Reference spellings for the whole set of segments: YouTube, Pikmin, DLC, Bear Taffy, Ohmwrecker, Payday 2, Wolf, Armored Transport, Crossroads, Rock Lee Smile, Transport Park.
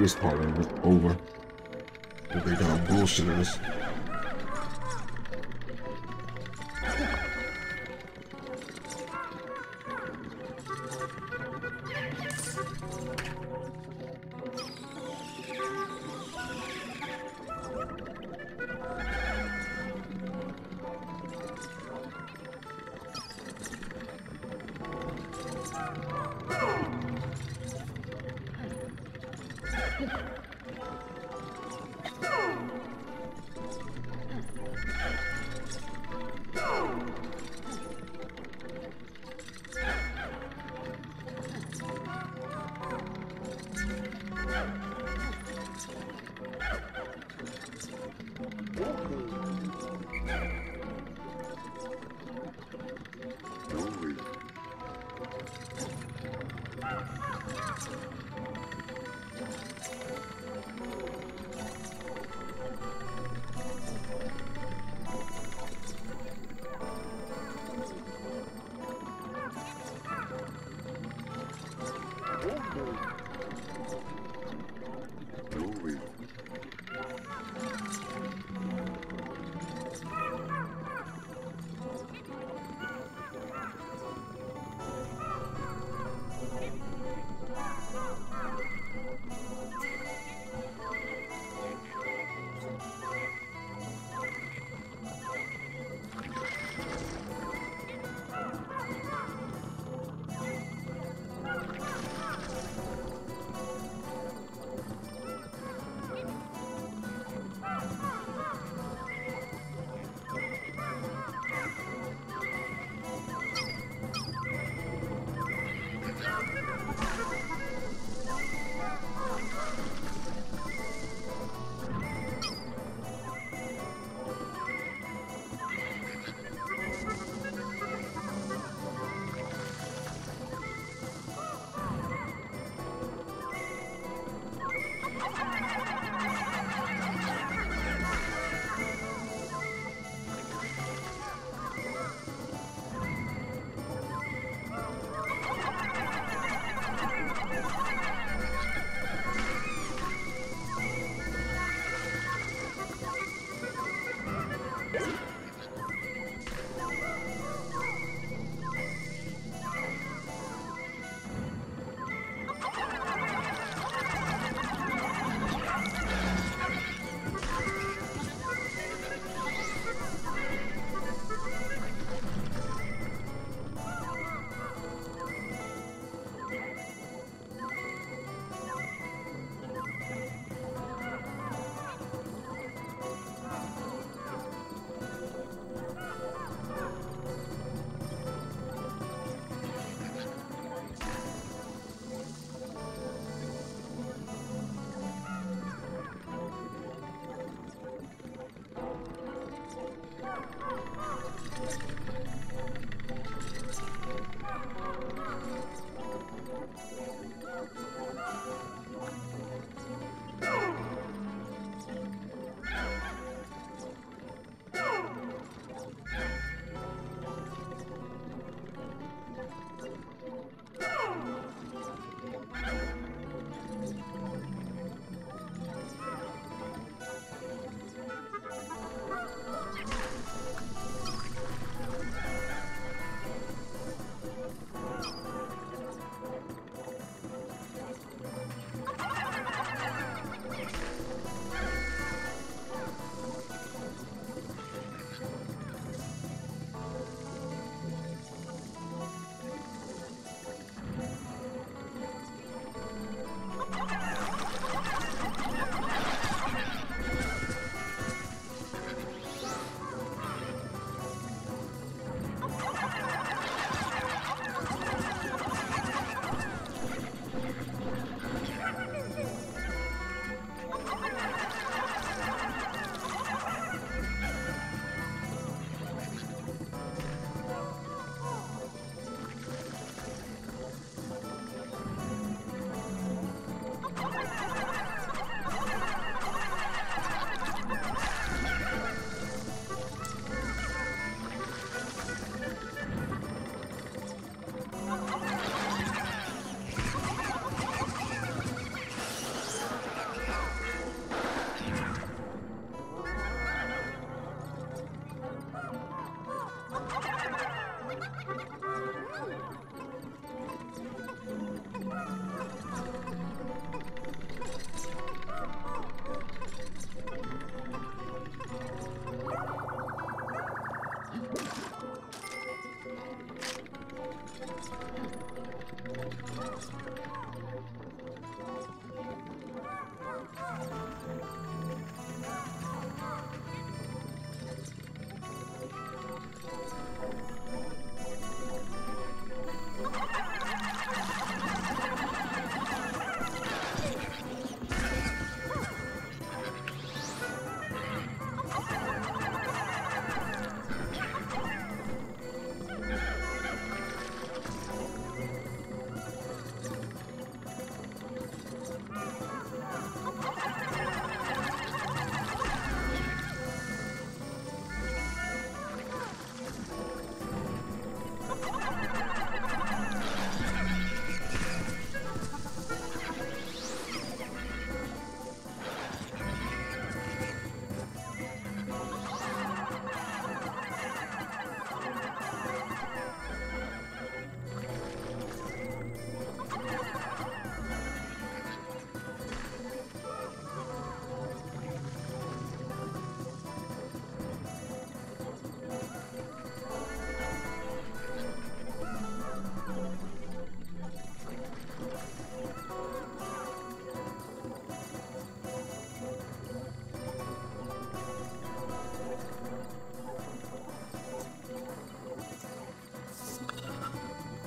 this part of it over. But they done bullshitted us.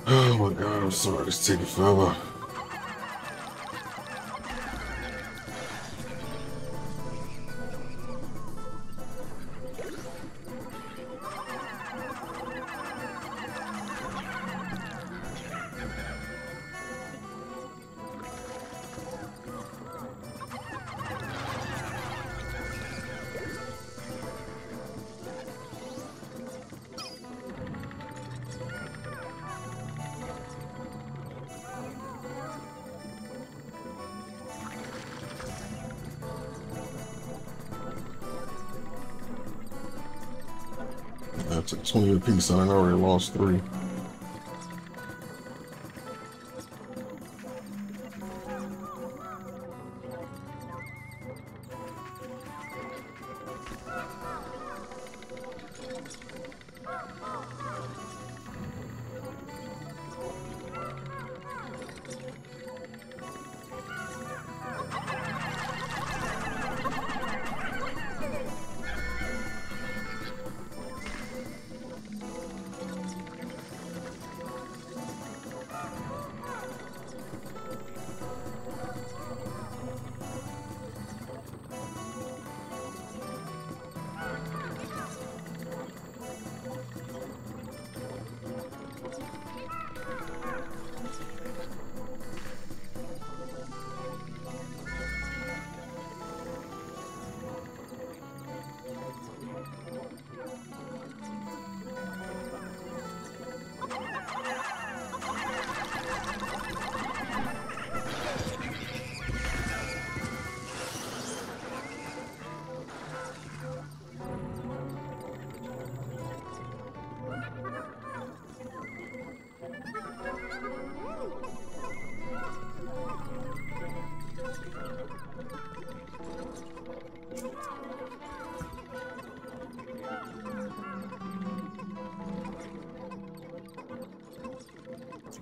Oh my god, I'm sorry, this ticket fell off. Took 20 apiece and I already lost 3.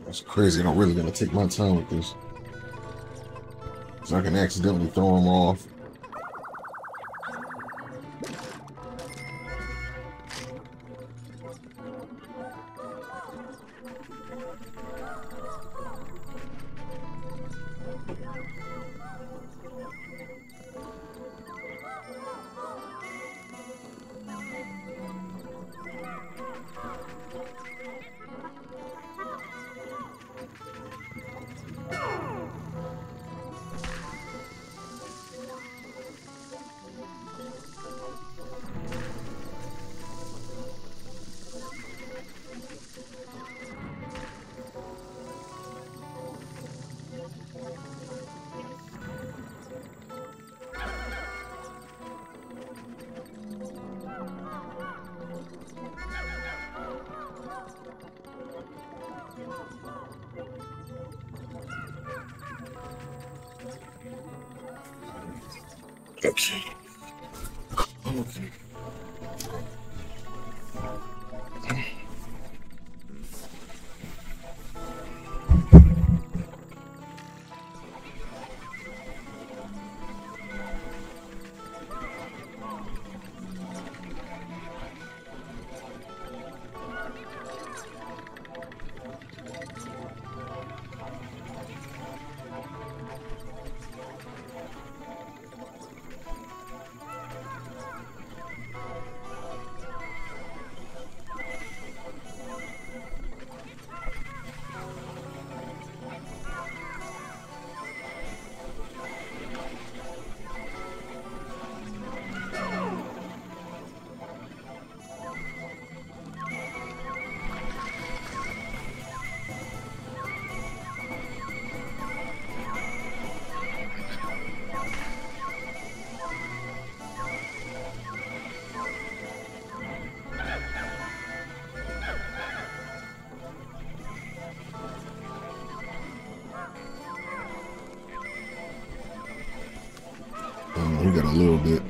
That's crazy, and I'm really gonna take my time with this. So I can accidentally throw him off. Okay. Okay. We got a little bit.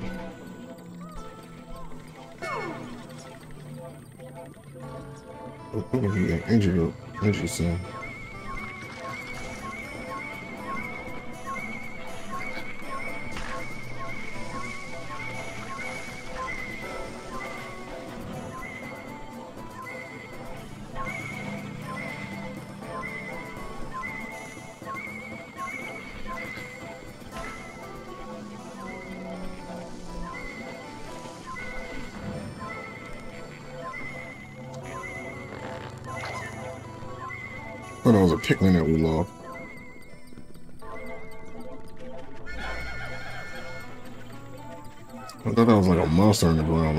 Oh, we got injured. Interesting. Thought it was a Pikmin that we lost. I thought that was like a monster in the ground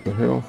the hell?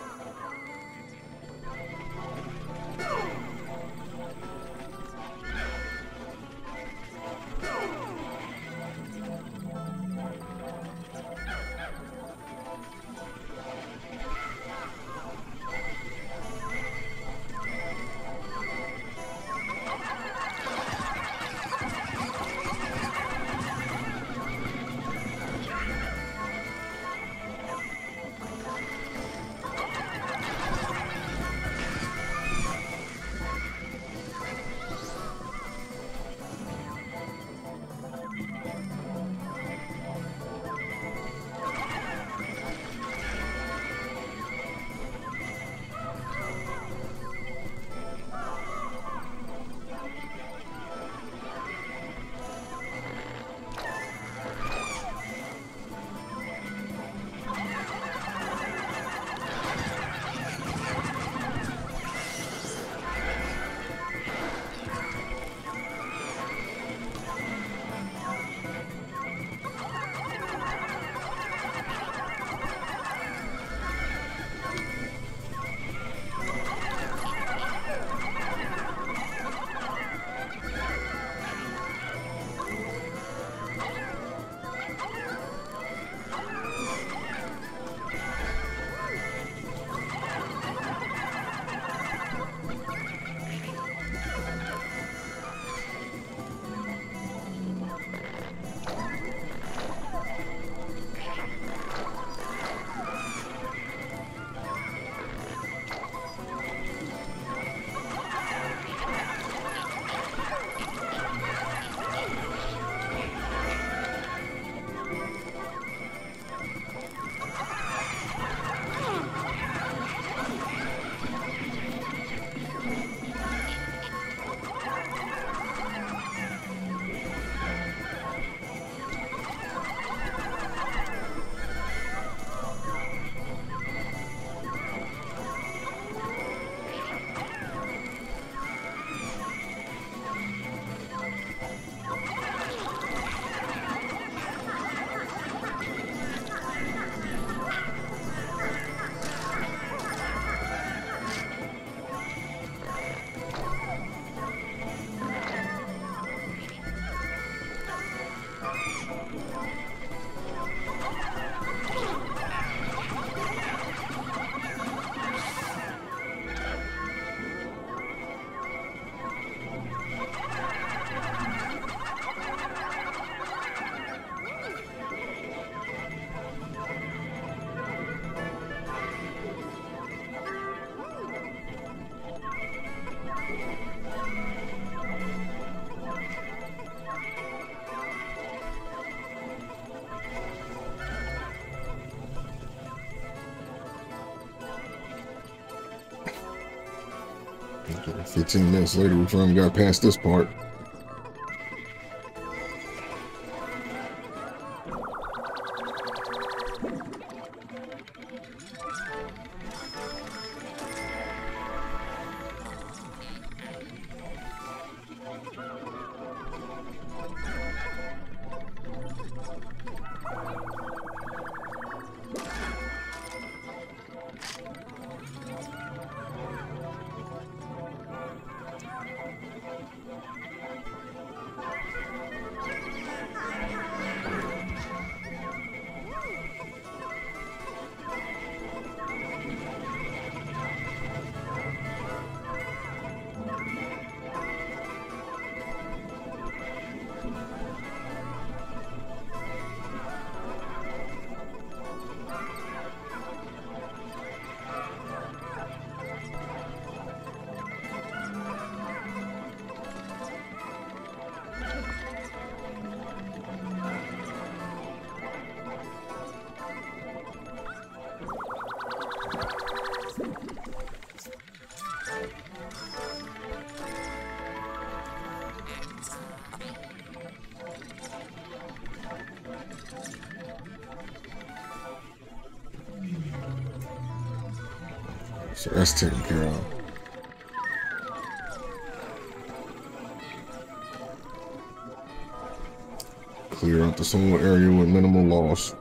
Okay, 15 minutes later, we finally got past this part. So that's taken care of. clear out the solar area with minimal loss.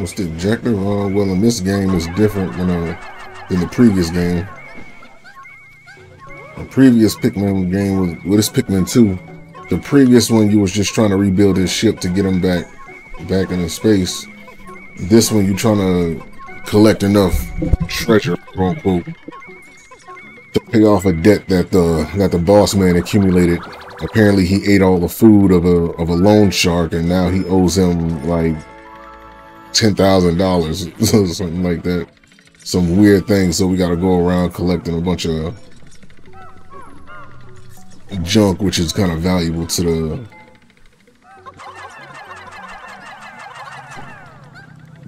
What's the objective? Well, in this game is different than the previous game. The previous Pikmin game was well, this Pikmin 2. The previous one, you was just trying to rebuild his ship to get him back in space. This one, you trying to collect enough treasure, quote unquote, to pay off a debt that the boss man accumulated. Apparently, he ate all the food of a loan shark, and now he owes him like $10,000 or something like that. Some weird thing, so we gotta go around collecting a bunch of junk, which is kind of valuable to the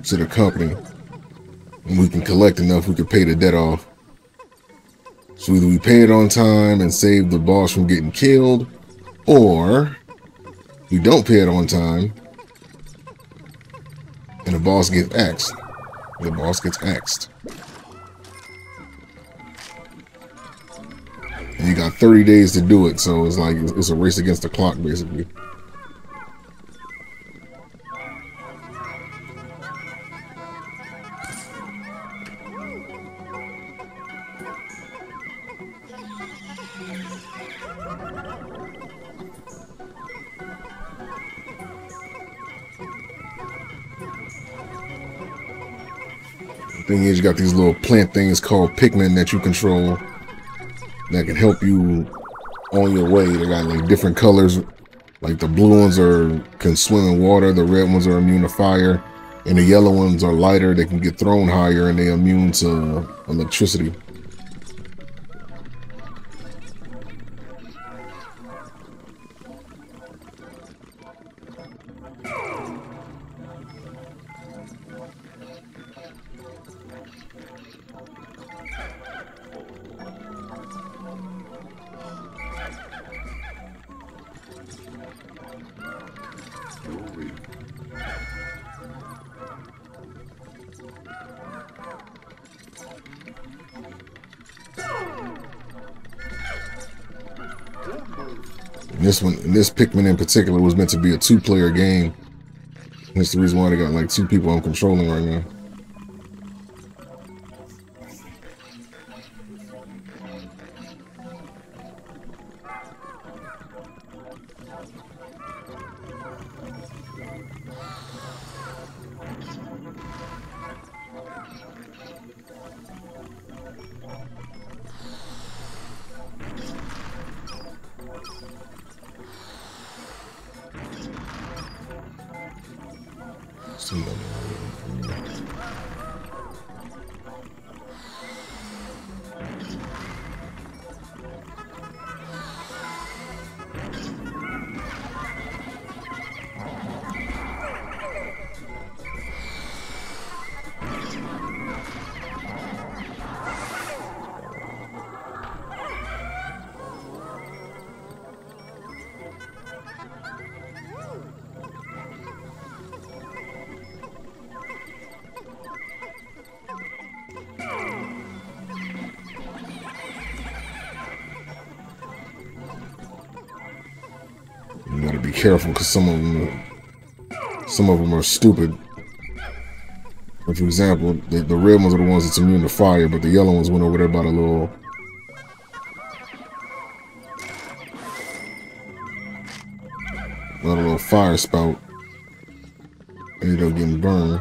to the company, and we can collect enough we can pay the debt off. So either we pay it on time and save the boss from getting killed, or we don't pay it on time and the boss gets axed. The boss gets axed. And you got 30 days to do it, so it's like it's a race against the clock, basically. Thing is, you got these little plant things called Pikmin that you control that can help you on your way. They got like different colors, like the blue ones can swim in water, the red ones are immune to fire, and the yellow ones are lighter. They can get thrown higher and they're immune to electricity. This Pikmin in particular was meant to be a two-player game. That's the reason why they got like two people I'm controlling right now. Careful, because some of them are stupid. For example, the red ones are the ones that's immune to fire, but the yellow ones went over there by the little. By the little fire spout. Ended up getting burned.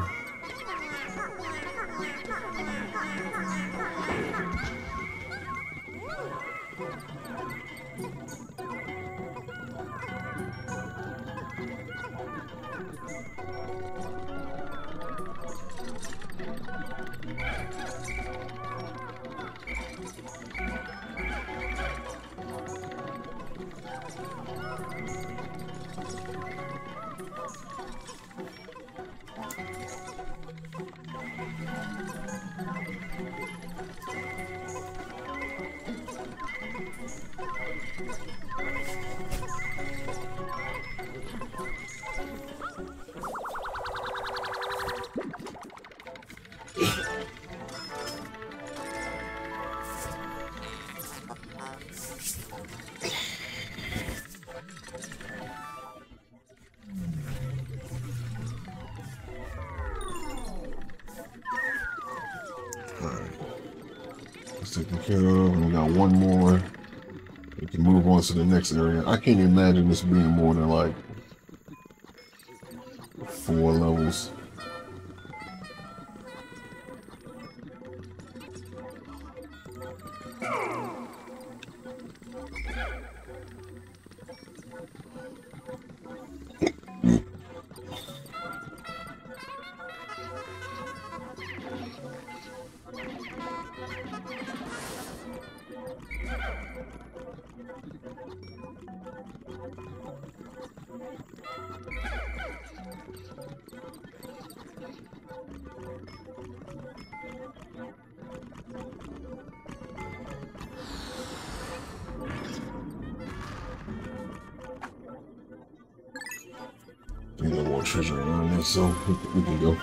Taken care of, and we got one more. We can move on to the next area. I can't imagine this being more than like 4 levels. more treasure around there, so we can go.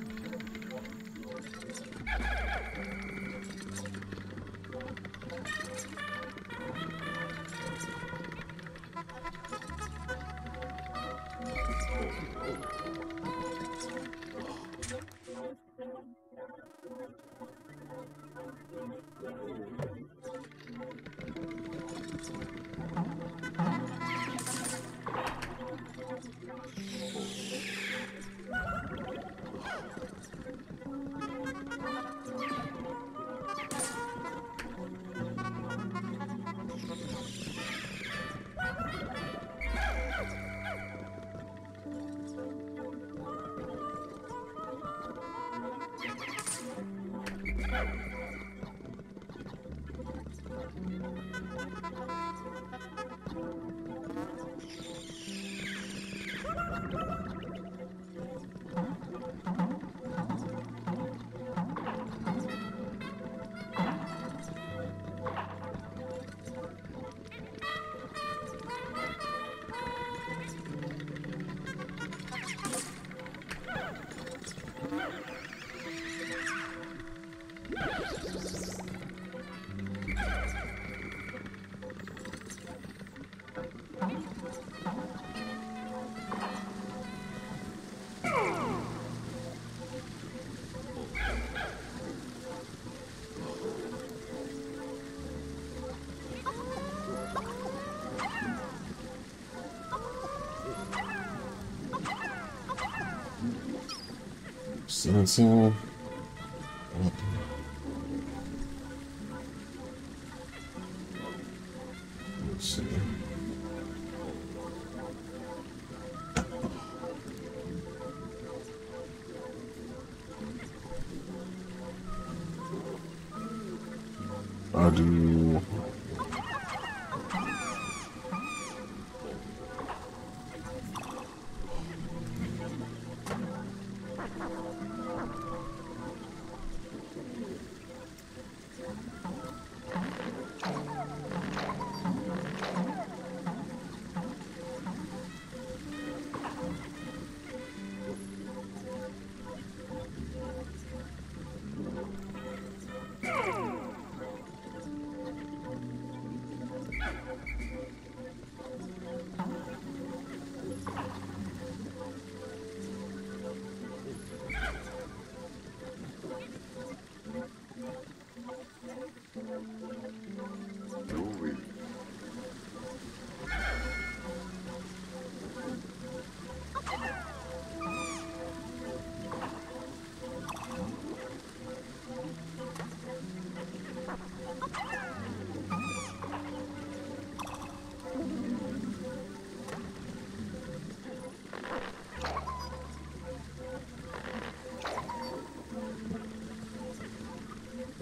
So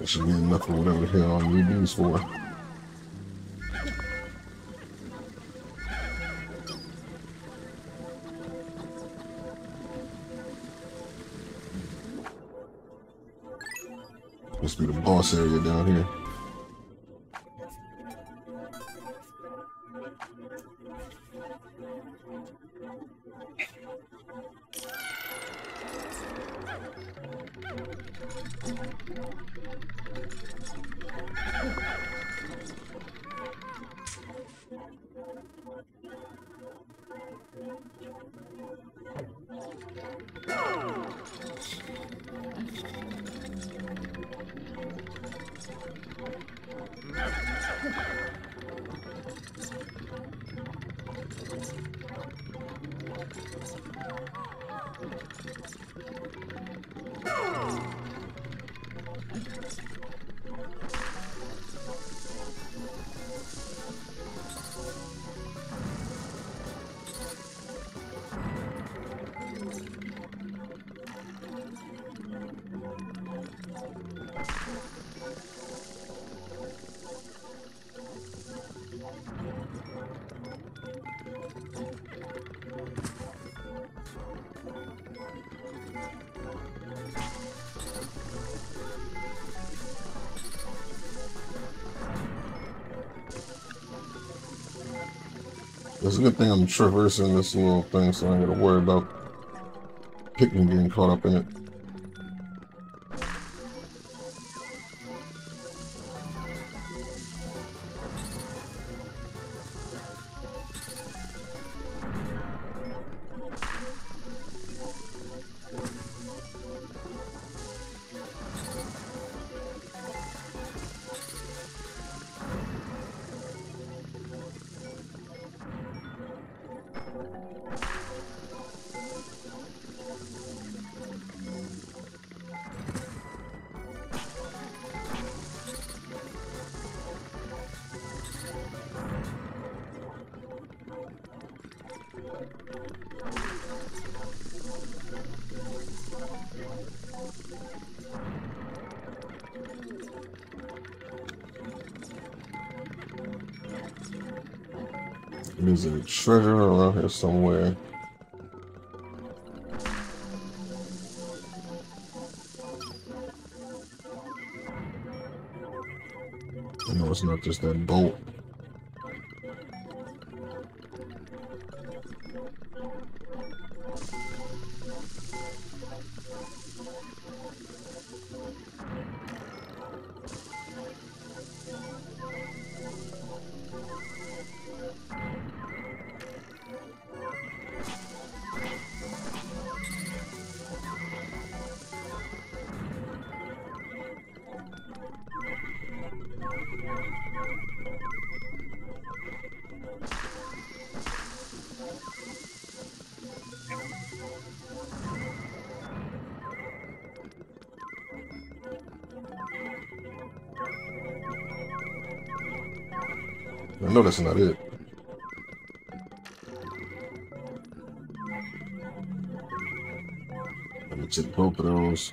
should be enough for whatever the hell I need these for. Must be the boss area down here. It's a good thing I'm traversing this little thing, so I ain't gotta worry about Pikmin getting caught up in it. There's a treasure around here somewhere. I know it's not just that bolt. I know that's not it. Let me check both of those.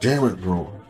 Damn it, bro.